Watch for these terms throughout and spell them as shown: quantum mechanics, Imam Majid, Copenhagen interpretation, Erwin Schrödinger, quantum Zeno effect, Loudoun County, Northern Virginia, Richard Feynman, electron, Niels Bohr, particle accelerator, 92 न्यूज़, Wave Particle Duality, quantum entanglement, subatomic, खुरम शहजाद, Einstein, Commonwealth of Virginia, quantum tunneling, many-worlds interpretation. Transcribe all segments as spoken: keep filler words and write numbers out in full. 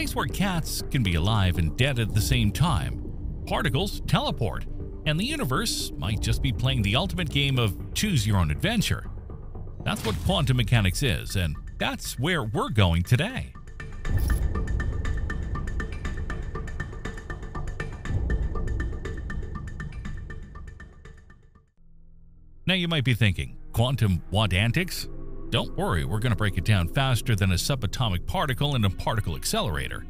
place where cats can be alive and dead at the same time, particles teleport, and the universe might just be playing the ultimate game of choose your own adventure. That's what quantum mechanics is, and that's where we're going today. Now you might be thinking, quantum what antics? Don't worry, we're going to break it down faster than a subatomic particle in a particle accelerator.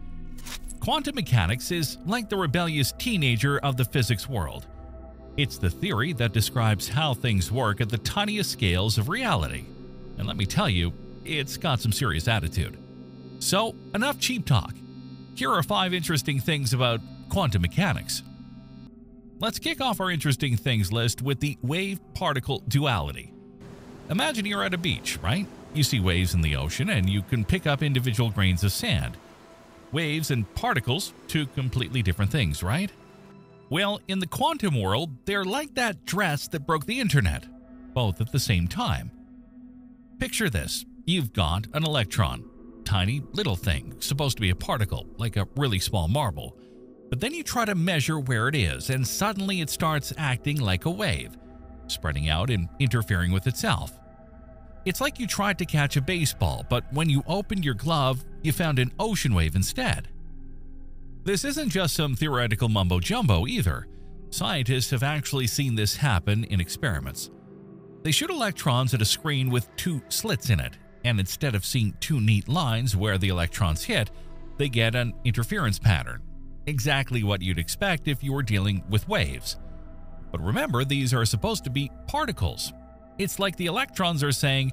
Quantum mechanics is like the rebellious teenager of the physics world. It's the theory that describes how things work at the tiniest scales of reality. And let me tell you, it's got some serious attitude. So, enough cheap talk. Here are five interesting things about quantum mechanics. Let's kick off our interesting things list with the wave-particle duality. Imagine you're at a beach, right? You see waves in the ocean and you can pick up individual grains of sand. Waves and particles, two completely different things, right? Well, in the quantum world, they're like that dress that broke the internet, both at the same time. Picture this. You've got an electron, tiny little thing, supposed to be a particle, like a really small marble. But then you try to measure where it is, and suddenly it starts acting like a wave, spreading out and interfering with itself. It's like you tried to catch a baseball, but when you opened your glove, you found an ocean wave instead. This isn't just some theoretical mumbo-jumbo either. Scientists have actually seen this happen in experiments. They shoot electrons at a screen with two slits in it, and instead of seeing two neat lines where the electrons hit, they get an interference pattern. Exactly what you'd expect if you were dealing with waves. But remember, these are supposed to be particles. It's like the electrons are saying,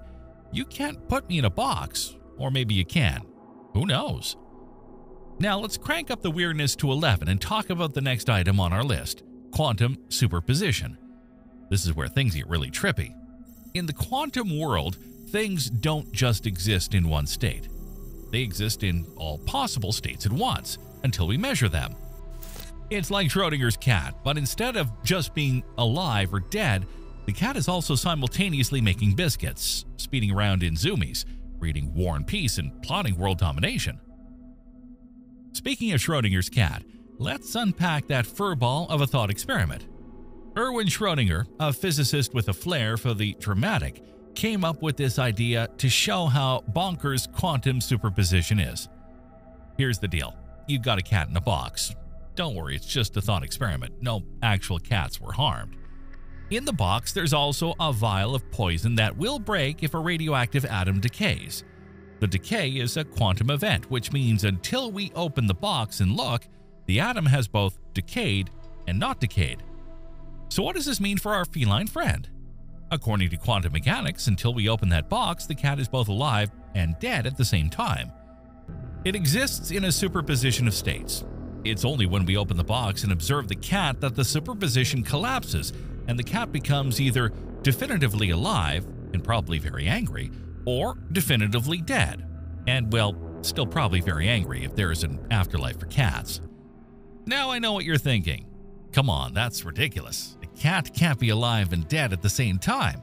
you can't put me in a box, or maybe you can. Who knows? Now let's crank up the weirdness to eleven and talk about the next item on our list, quantum superposition. This is where things get really trippy. In the quantum world, things don't just exist in one state. They exist in all possible states at once, until we measure them. It's like Schrodinger's cat, but instead of just being alive or dead, the cat is also simultaneously making biscuits, speeding around in zoomies, reading War and Peace, and plotting world domination. Speaking of Schrodinger's cat, let's unpack that furball of a thought experiment. Erwin Schrödinger, a physicist with a flair for the dramatic, came up with this idea to show how bonkers quantum superposition is. Here's the deal. You've got a cat in a box. Don't worry, it's just a thought experiment. No actual cats were harmed. In the box, there's also a vial of poison that will break if a radioactive atom decays. The decay is a quantum event, which means until we open the box and look, the atom has both decayed and not decayed. So what does this mean for our feline friend? According to quantum mechanics, until we open that box, the cat is both alive and dead at the same time. It exists in a superposition of states. It's only when we open the box and observe the cat that the superposition collapses and the cat becomes either definitively alive, and probably very angry, or definitively dead, and well, still probably very angry if there is an afterlife for cats. Now I know what you're thinking. Come on, that's ridiculous. A cat can't be alive and dead at the same time.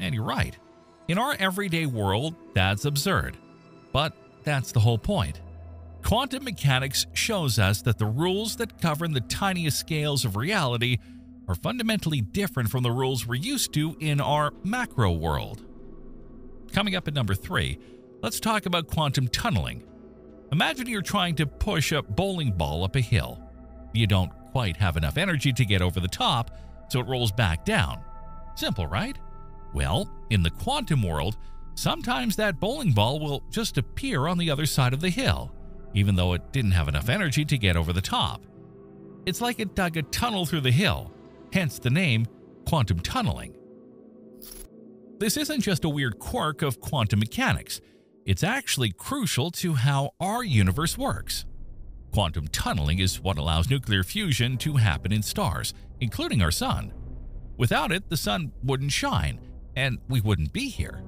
And you're right. In our everyday world, that's absurd. But that's the whole point. Quantum mechanics shows us that the rules that govern the tiniest scales of reality are fundamentally different from the rules we're used to in our macro world. Coming up at number three, let's talk about quantum tunneling. Imagine you're trying to push a bowling ball up a hill. You don't quite have enough energy to get over the top, so it rolls back down. Simple, right? Well, in the quantum world, sometimes that bowling ball will just appear on the other side of the hill, even though it didn't have enough energy to get over the top. It's like it dug a tunnel through the hill, hence the name quantum tunneling. This isn't just a weird quirk of quantum mechanics. It's actually crucial to how our universe works. Quantum tunneling is what allows nuclear fusion to happen in stars, including our sun. Without it, the sun wouldn't shine, and we wouldn't be here.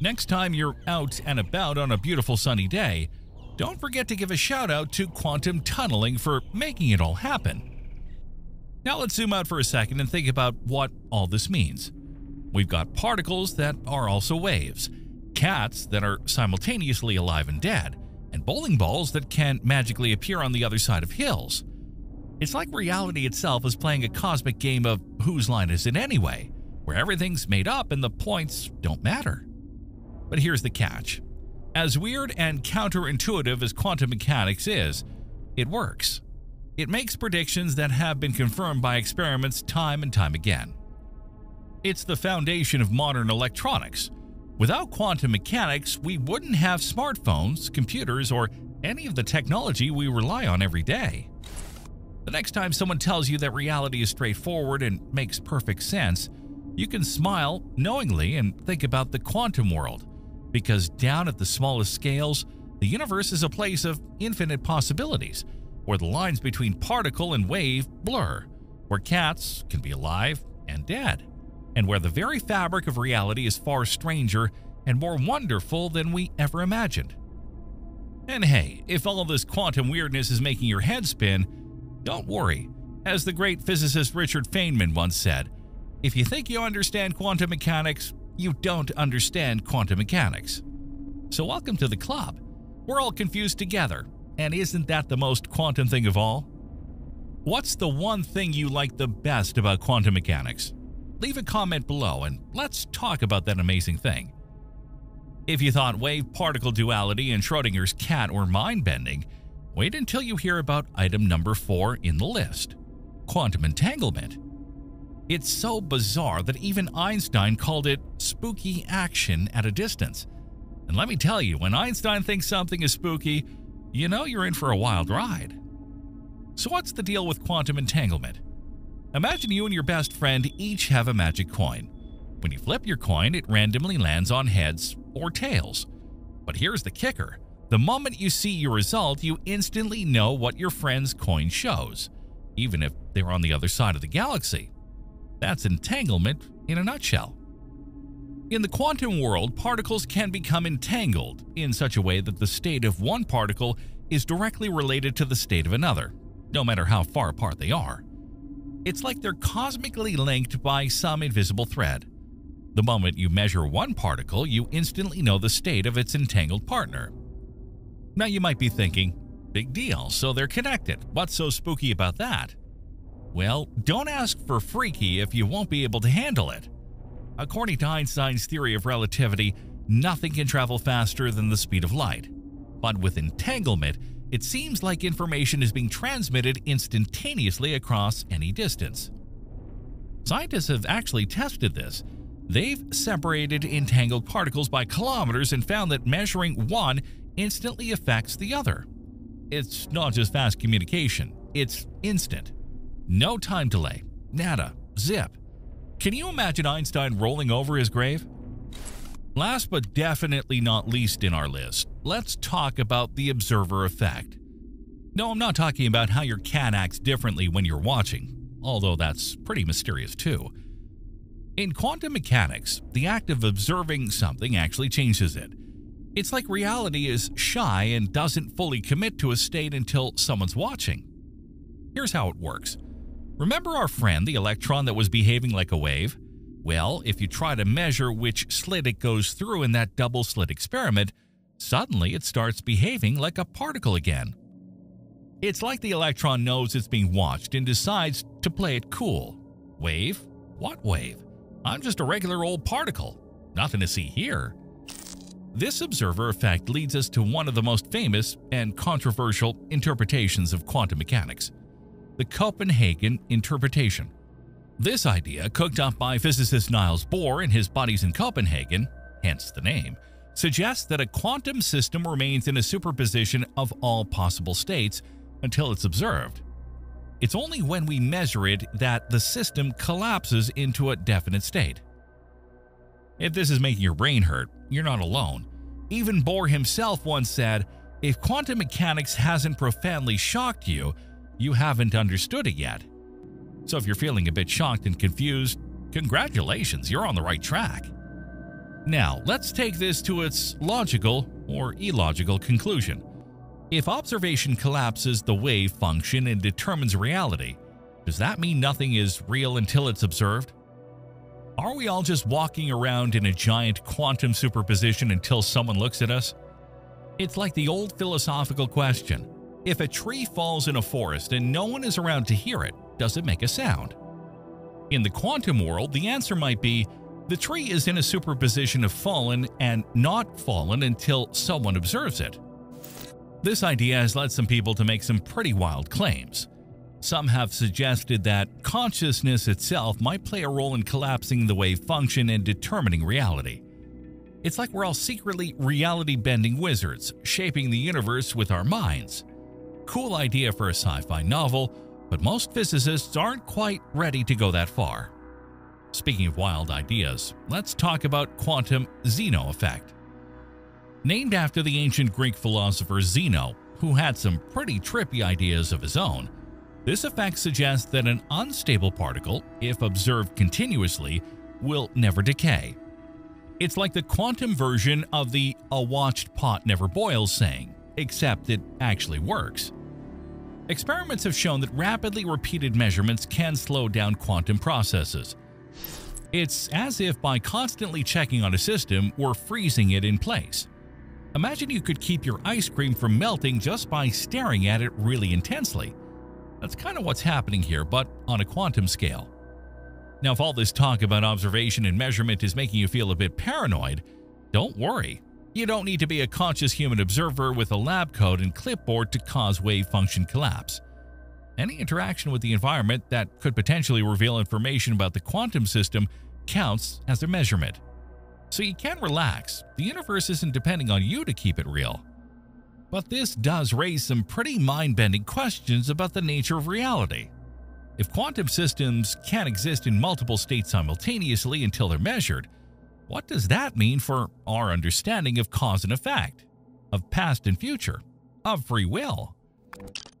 Next time you're out and about on a beautiful sunny day, don't forget to give a shout out to quantum tunneling for making it all happen. Now let's zoom out for a second and think about what all this means. We've got particles that are also waves, cats that are simultaneously alive and dead, and bowling balls that can magically appear on the other side of hills. It's like reality itself is playing a cosmic game of whose line is it anyway, where everything's made up and the points don't matter. But here's the catch. As weird and counterintuitive as quantum mechanics is, it works. It makes predictions that have been confirmed by experiments time and time again. It's the foundation of modern electronics. Without quantum mechanics, we wouldn't have smartphones, computers, or any of the technology we rely on every day. The next time someone tells you that reality is straightforward and makes perfect sense, you can smile knowingly and think about the quantum world, because down at the smallest scales, the universe is a place of infinite possibilities, where the lines between particle and wave blur, where cats can be alive and dead, and where the very fabric of reality is far stranger and more wonderful than we ever imagined. And hey, if all of this quantum weirdness is making your head spin, don't worry. As the great physicist Richard Feynman once said, if you think you understand quantum mechanics, you don't understand quantum mechanics. So welcome to the club. We're all confused together, and isn't that the most quantum thing of all? What's the one thing you like the best about quantum mechanics? Leave a comment below and let's talk about that amazing thing. If you thought wave-particle duality and Schrödinger's cat were mind-bending, wait until you hear about item number four in the list, quantum entanglement. It's so bizarre that even Einstein called it spooky action at a distance. And let me tell you, when Einstein thinks something is spooky, you know you're in for a wild ride. So what's the deal with quantum entanglement? Imagine you and your best friend each have a magic coin. When you flip your coin, it randomly lands on heads or tails. But here's the kicker. The moment you see your result, you instantly know what your friend's coin shows, even if they're on the other side of the galaxy. That's entanglement in a nutshell. In the quantum world, particles can become entangled in such a way that the state of one particle is directly related to the state of another, no matter how far apart they are. It's like they're cosmically linked by some invisible thread. The moment you measure one particle, you instantly know the state of its entangled partner. Now you might be thinking, big deal, so they're connected. What's so spooky about that? Well, don't ask for freaky if you won't be able to handle it. According to Einstein's theory of relativity, nothing can travel faster than the speed of light. But with entanglement, it seems like information is being transmitted instantaneously across any distance. Scientists have actually tested this. They've separated entangled particles by kilometers and found that measuring one instantly affects the other. It's not just fast communication, it's instant. No time delay, nada, zip. Can you imagine Einstein rolling over his grave? Last but definitely not least in our list, let's talk about the observer effect. No, I'm not talking about how your cat acts differently when you're watching, although that's pretty mysterious too. In quantum mechanics, the act of observing something actually changes it. It's like reality is shy and doesn't fully commit to a state until someone's watching. Here's how it works. Remember our friend, the electron that was behaving like a wave? Well, if you try to measure which slit it goes through in that double slit experiment, suddenly it starts behaving like a particle again. It's like the electron knows it's being watched and decides to play it cool. Wave? What wave? I'm just a regular old particle. Nothing to see here. This observer effect leads us to one of the most famous and controversial interpretations of quantum mechanics, the Copenhagen interpretation. This idea, cooked up by physicist Niels Bohr and his buddies in Copenhagen, hence the name, suggests that a quantum system remains in a superposition of all possible states until it's observed. It's only when we measure it that the system collapses into a definite state. If this is making your brain hurt, you're not alone. Even Bohr himself once said, "If quantum mechanics hasn't profoundly shocked you, you haven't understood it yet." So if you're feeling a bit shocked and confused, congratulations, you're on the right track. Now, let's take this to its logical or illogical conclusion. If observation collapses the wave function and determines reality, does that mean nothing is real until it's observed? Are we all just walking around in a giant quantum superposition until someone looks at us? It's like the old philosophical question. If a tree falls in a forest and no one is around to hear it, does it make a sound? In the quantum world, the answer might be, the tree is in a superposition of fallen and not fallen until someone observes it. This idea has led some people to make some pretty wild claims. Some have suggested that consciousness itself might play a role in collapsing the wave function and determining reality. It's like we're all secretly reality-bending wizards, shaping the universe with our minds. Cool idea for a sci-fi novel, but most physicists aren't quite ready to go that far. Speaking of wild ideas, let's talk about quantum Zeno effect. Named after the ancient Greek philosopher Zeno, who had some pretty trippy ideas of his own, this effect suggests that an unstable particle, if observed continuously, will never decay. It's like the quantum version of the "a watched pot never boils" saying, except it actually works. Experiments have shown that rapidly repeated measurements can slow down quantum processes. It's as if by constantly checking on a system, we're freezing it in place. Imagine you could keep your ice cream from melting just by staring at it really intensely. That's kind of what's happening here, but on a quantum scale. Now, if all this talk about observation and measurement is making you feel a bit paranoid, don't worry. You don't need to be a conscious human observer with a lab coat and clipboard to cause wave function collapse. Any interaction with the environment that could potentially reveal information about the quantum system counts as a measurement. So you can relax. The universe isn't depending on you to keep it real. But this does raise some pretty mind-bending questions about the nature of reality. If quantum systems can't exist in multiple states simultaneously until they're measured, what does that mean for our understanding of cause and effect, of past and future, of free will?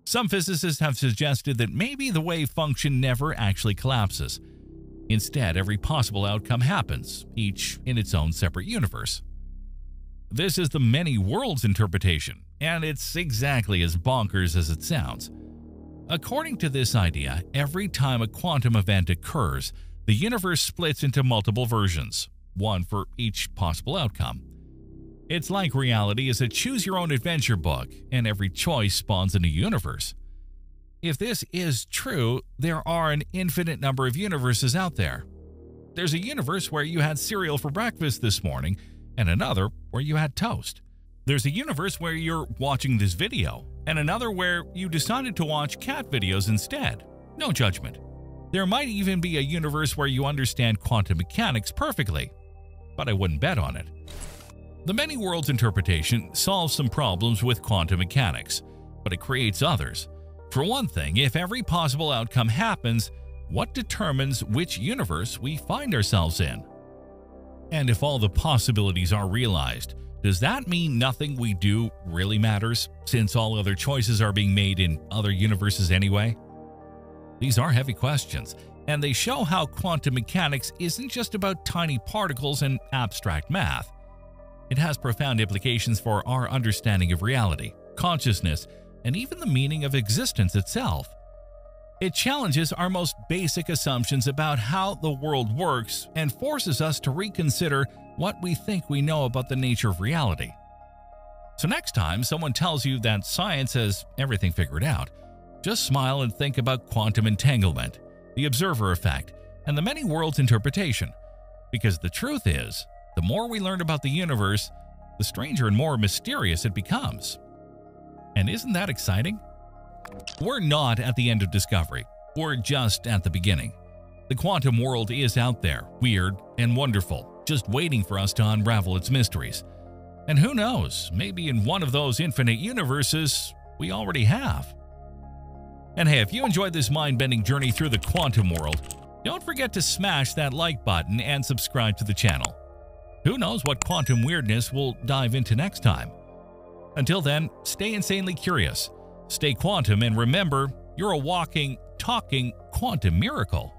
Some physicists have suggested that maybe the wave function never actually collapses. Instead, every possible outcome happens, each in its own separate universe. This is the many-worlds interpretation, and it's exactly as bonkers as it sounds. According to this idea, every time a quantum event occurs, the universe splits into multiple versions, one for each possible outcome. It's like reality is a choose-your-own-adventure book, and every choice spawns a new universe. If this is true, there are an infinite number of universes out there. There's a universe where you had cereal for breakfast this morning, and another where you had toast. There's a universe where you're watching this video, and another where you decided to watch cat videos instead. No judgment. There might even be a universe where you understand quantum mechanics perfectly, but I wouldn't bet on it. The many-worlds interpretation solves some problems with quantum mechanics, but it creates others. For one thing, if every possible outcome happens, what determines which universe we find ourselves in? And if all the possibilities are realized, does that mean nothing we do really matters, since all other choices are being made in other universes anyway? These are heavy questions, and they show how quantum mechanics isn't just about tiny particles and abstract math. It has profound implications for our understanding of reality, consciousness, and even the meaning of existence itself. It challenges our most basic assumptions about how the world works and forces us to reconsider what we think we know about the nature of reality. So next time someone tells you that science has everything figured out, just smile and think about quantum entanglement, the observer effect, and the many-worlds interpretation. Because the truth is, the more we learn about the universe, the stranger and more mysterious it becomes. And isn't that exciting? We're not at the end of discovery. We're just at the beginning. The quantum world is out there, weird and wonderful, just waiting for us to unravel its mysteries. And who knows, maybe in one of those infinite universes we already have. And hey, if you enjoyed this mind-bending journey through the quantum world, don't forget to smash that like button and subscribe to the channel. Who knows what quantum weirdness we'll dive into next time. Until then, stay insanely curious, stay quantum, and remember, you're a walking, talking quantum miracle.